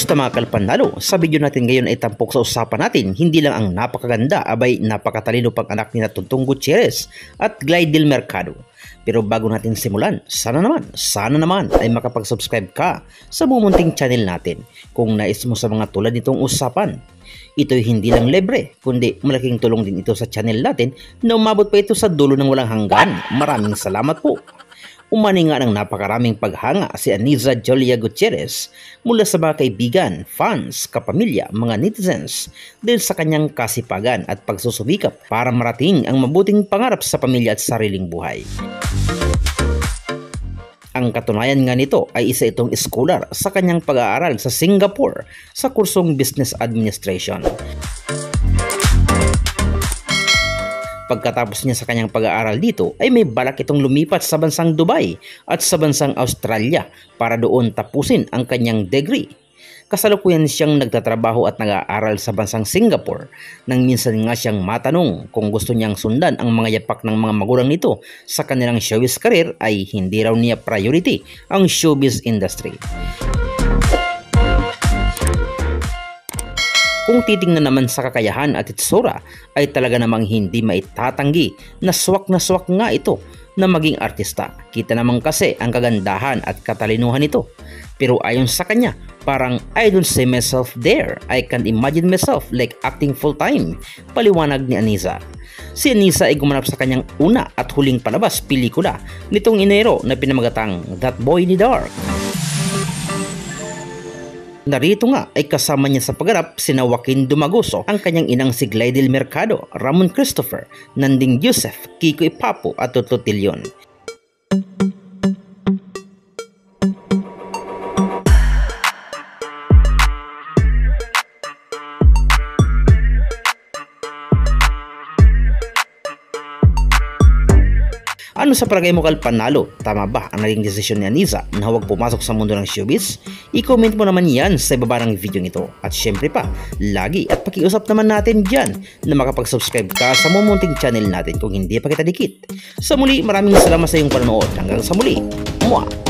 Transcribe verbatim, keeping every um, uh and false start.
Kumusta mga kalpanlalo? Sa video natin ngayon ay tampok sa usapan natin, hindi lang ang napakaganda abay napakatalino pang anak ni Tonton Gutierrez at Glydel Mercado. Pero bago natin simulan, sana naman, sana naman ay makapagsubscribe ka sa bumunting channel natin kung nais mo sa mga tulad nitong usapan. Ito'y hindi lang libre, kundi malaking tulong din ito sa channel natin na umabot pa ito sa dulo ng walang hanggan. Maraming salamat po! Umani nga ng napakaraming paghanga si Aneeza Julia Gutierrez mula sa mga kaibigan, fans, kapamilya, mga netizens dahil sa kanyang kasipagan at pagsusubikap para marating ang mabuting pangarap sa pamilya at sariling buhay. Ang katunayan nga nito ay isa itong scholar sa kanyang pag-aaral sa Singapore sa kursong Business Administration. Pagkatapos niya sa kanyang pag-aaral dito ay may balak itong lumipat sa bansang Dubai at sa bansang Australia para doon tapusin ang kanyang degree. Kasalukuyan siyang nagtatrabaho at nag-aaral sa bansang Singapore nang minsan nga siyang matanong kung gusto niyang sundan ang mga yapak ng mga magulang nito sa kanilang showbiz career ay hindi raw niya priority ang showbiz industry. Kung titingnan naman sa kakayahan at itsura ay talaga namang hindi maitatanggi na swak na swak nga ito na maging artista. Kita naman kasi ang kagandahan at katalinuhan nito. Pero ayon sa kanya, parang I don't see myself there. I can't imagine myself like acting full time. Paliwanag ni Aneeza. Si Aneeza ay gumanap sa kanyang una at huling palabas pelikula nitong Enero na pinamagatang That Boy in the Dark. Narito nga ay kasama niya sa pagharap sina Joaquin Dumagoso, ang kanyang inang si Glydel Mercado, Ramon Christopher, Nanding Joseph, Kiko Ipapo at Tutotilyon. Ano sa palagay mo kalpanalo? Tama ba ang naging desisyon ni Aneeza na huwag pumasok sa mundo ng showbiz? I-comment mo naman yan sa ibaba ng video nito. At syempre pa, lagi at pakiusap naman natin dyan na makapagsubscribe ka sa mumunting channel natin kung hindi pa kita dikit. Sa muli, maraming salamat sa iyong panonood. Hanggang sa muli, mua!